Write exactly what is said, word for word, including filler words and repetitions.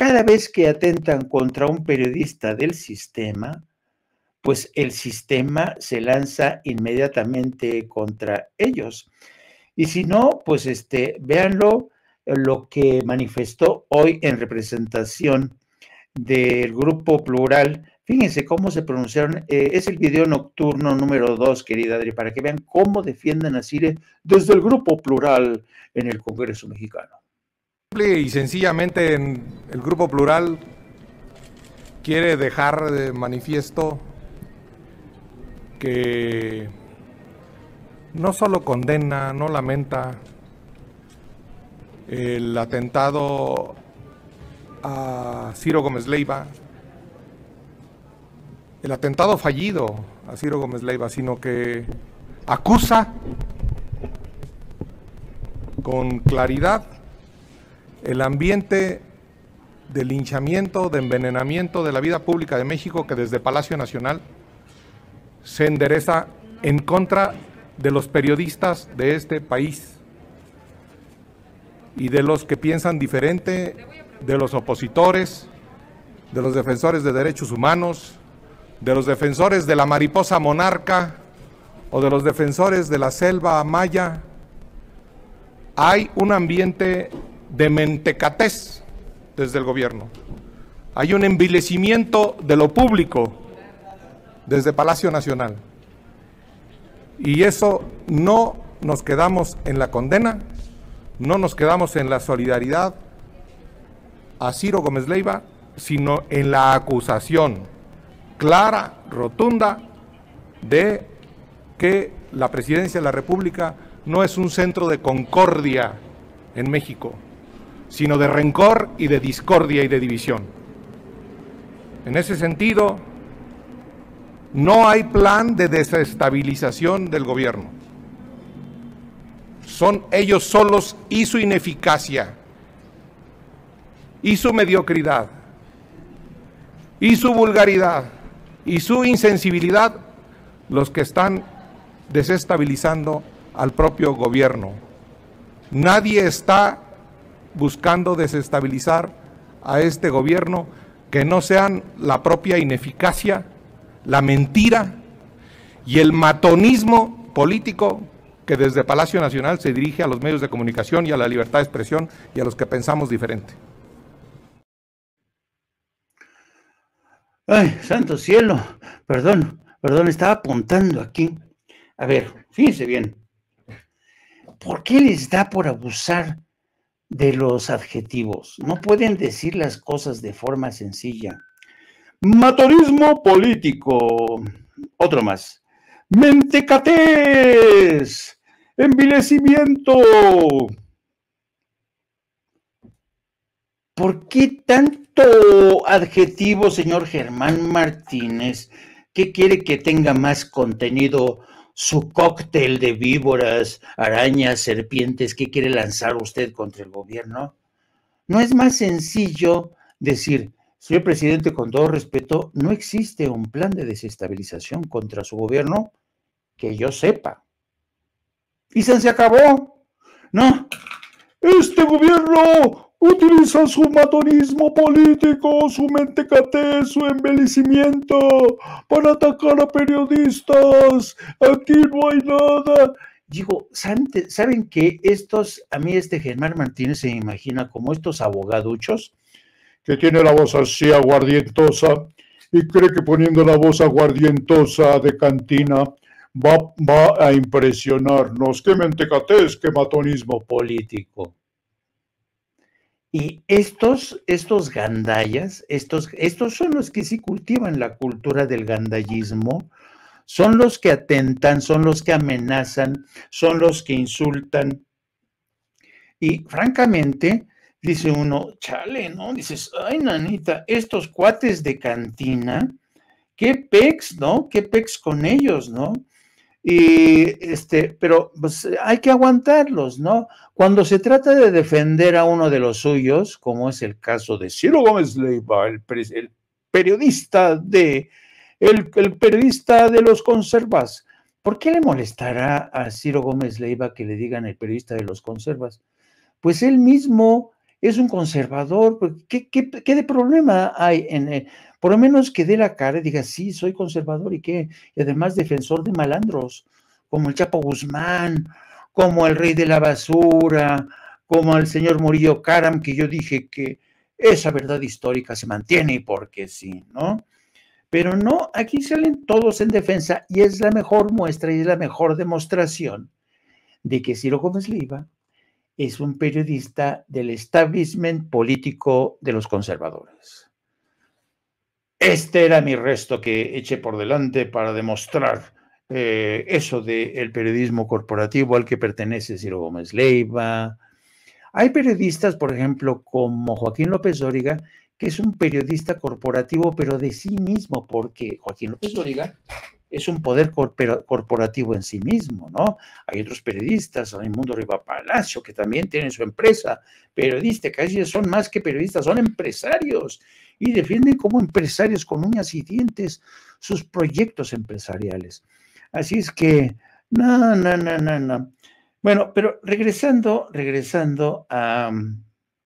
cada vez que atentan contra un periodista del sistema, pues el sistema se lanza inmediatamente contra ellos. Y si no, pues este, véanlo, lo que manifestó hoy en representación del Grupo Plural. Fíjense cómo se pronunciaron, eh, es el video nocturno número dos, querida Adri, para que vean cómo defienden a Cire desde el Grupo Plural en el Congreso Mexicano. Y sencillamente en el Grupo Plural quiere dejar de manifiesto que no solo condena, no lamenta el atentado a Ciro Gómez Leiva, el atentado fallido a Ciro Gómez Leiva, sino que acusa con claridad el ambiente de linchamiento, de envenenamiento de la vida pública de México que desde Palacio Nacional se endereza en contra de los periodistas de este país y de los que piensan diferente, de los opositores, de los defensores de derechos humanos, de los defensores de la mariposa monarca o de los defensores de la selva maya. Hay un ambiente de mentecatez desde el gobierno. Hay un envilecimiento de lo público desde Palacio Nacional. Y eso, no nos quedamos en la condena, no nos quedamos en la solidaridad a Ciro Gómez Leiva, sino en la acusación clara, rotunda, de que la Presidencia de la República no es un centro de concordia en México, sino de rencor y de discordia y de división. En ese sentido, no hay plan de desestabilización del gobierno. Son ellos solos y su ineficacia, y su mediocridad, y su vulgaridad, y su insensibilidad los que están desestabilizando al propio gobierno. Nadie está buscando desestabilizar a este gobierno que no sean la propia ineficacia, la mentira y el matonismo político que desde Palacio Nacional se dirige a los medios de comunicación y a la libertad de expresión y a los que pensamos diferente. Ay, santo cielo, perdón, perdón, estaba apuntando aquí. A ver, fíjense bien. ¿Por qué les da por abusar de los adjetivos? No pueden decir las cosas de forma sencilla. Matonismo político. Otro más. Mentecatez. Envilecimiento. ¿Por qué tanto adjetivo, señor Germán Martínez? ¿Qué quiere que tenga más contenido? Su cóctel de víboras, arañas, serpientes, ¿qué quiere lanzar usted contra el gobierno? ¿No es más sencillo decir, señor presidente, con todo respeto, no existe un plan de desestabilización contra su gobierno que yo sepa? Y se acabó. No, este gobierno utiliza su matonismo político, su mentecatez, su embelecimiento para atacar a periodistas. Aquí no hay nada. Digo, ¿saben qué? Estos, a mí este Germán Martínez se imagina como estos abogaduchos que tiene la voz así aguardientosa y cree que poniendo la voz aguardientosa de cantina va, va a impresionarnos. ¡Qué mentecatez, qué matonismo político! Y estos, estos gandallas, estos, estos son los que sí cultivan la cultura del gandallismo, son los que atentan, son los que amenazan, son los que insultan. Y francamente, dice uno, chale, ¿no? Dices, ay, nanita, estos cuates de cantina, qué pex, ¿no? Qué pex con ellos, ¿no? Y este, pero pues, hay que aguantarlos, ¿no? Cuando se trata de defender a uno de los suyos, como es el caso de Ciro Gómez Leiva, el, el periodista de el, el periodista de los conservas, ¿por qué le molestará a Ciro Gómez Leiva que le digan el periodista de los conservas? Pues él mismo es un conservador, ¿qué, qué, qué de problema hay en él? Por lo menos que dé la cara y diga, sí, soy conservador y qué, y además defensor de malandros, como el Chapo Guzmán, como el rey de la basura, como el señor Murillo Karam, que yo dije que esa verdad histórica se mantiene porque sí, ¿no? Pero no, aquí salen todos en defensa y es la mejor muestra y es la mejor demostración de que Ciro Gómez Leiva es un periodista del establishment político de los conservadores. Este era mi resto que eché por delante para demostrar eh, eso del periodismo corporativo al que pertenece Ciro Gómez Leiva. Hay periodistas, por ejemplo, como Joaquín López Dóriga, que es un periodista corporativo, pero de sí mismo, porque Joaquín López Dóriga es un poder corporativo en sí mismo, ¿no? Hay otros periodistas, Raymundo Riva Palacio, que también tienen su empresa periodística, ellos son más que periodistas, son empresarios, y defienden como empresarios con uñas y dientes sus proyectos empresariales. Así es que, no, no, no, no, no. Bueno, pero regresando, regresando a...